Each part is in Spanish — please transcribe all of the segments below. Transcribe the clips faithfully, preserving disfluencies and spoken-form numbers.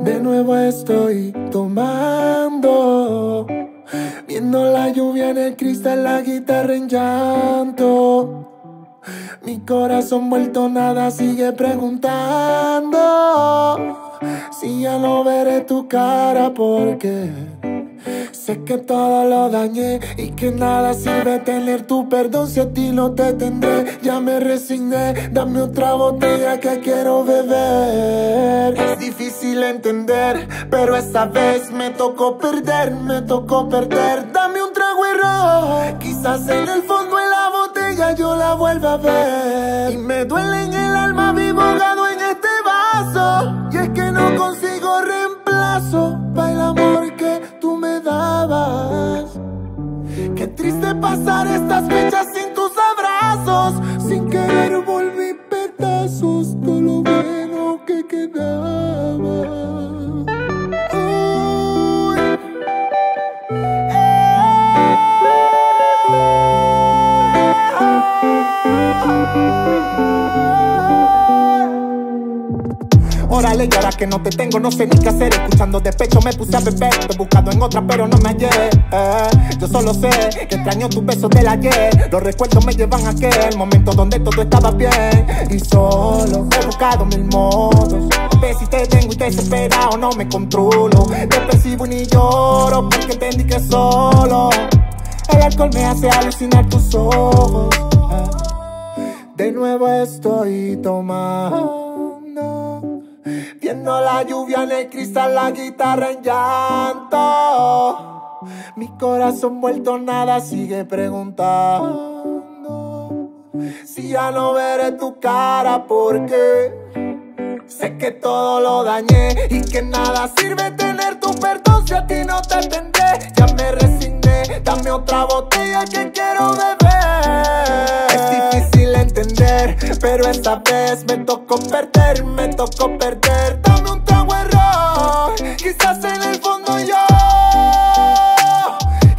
De nuevo estoy tomando, viendo la lluvia en el cristal, la guitarra en llanto. Mi corazón vuelto nada sigue preguntando si ya no veré tu cara, porque sé que todo lo dañé y que nada sirve tener tu perdón si a ti no te tendré. Ya me resigné, dame otra botella que quiero beber. Es difícil entender, pero esta vez me tocó perder, me tocó perder. Dame un trago y rojo, quizás en el fondo de la botella yo la vuelva a ver. Y me duele en el alma vivo ahogado en este vaso, y es que no consigo reemplazo para el amor que tú me dabas. Qué triste pasar estas fechas sin tus abrazos, sin querer volví pedazos todo lo bueno que quedaba. Órale, y ahora que no te tengo no sé ni qué hacer. Escuchando despecho me puse a beber. Te he buscado en otra pero no me hallé. eh, Yo solo sé que extraño tus besos del ayer. Los recuerdos me llevan a aquel momento donde todo estaba bien. Y solo he buscado mil modos. Si te tengo y desesperado no me controlo. Depresivo y ni lloro porque entendí que solo el alcohol me hace alucinar tus ojos. De nuevo estoy tomando, viendo la lluvia en el cristal, la guitarra en llanto. Mi corazón vuelto nada sigue preguntando si ya no veré tu cara, porque sé que todo lo dañé y que nada sirve tener tu perdón si a ti no te atendré. Ya me resigné, dame otra botella que quiero beber. Es difícil entender, pero esta vez me tocó perder, me tocó perder. Dame un trago de rojo, quizás en el fondo yo,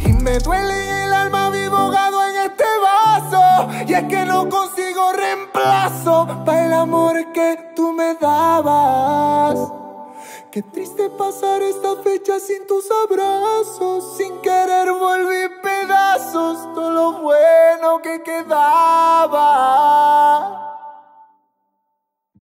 y me duele el alma vivo ahogado en este vaso, y es que no consigo reemplazo para el amor que tú me dabas. Qué triste pasar esta fecha sin tus abrazos, sin querer volví pedazos todo lo bueno que quedaba.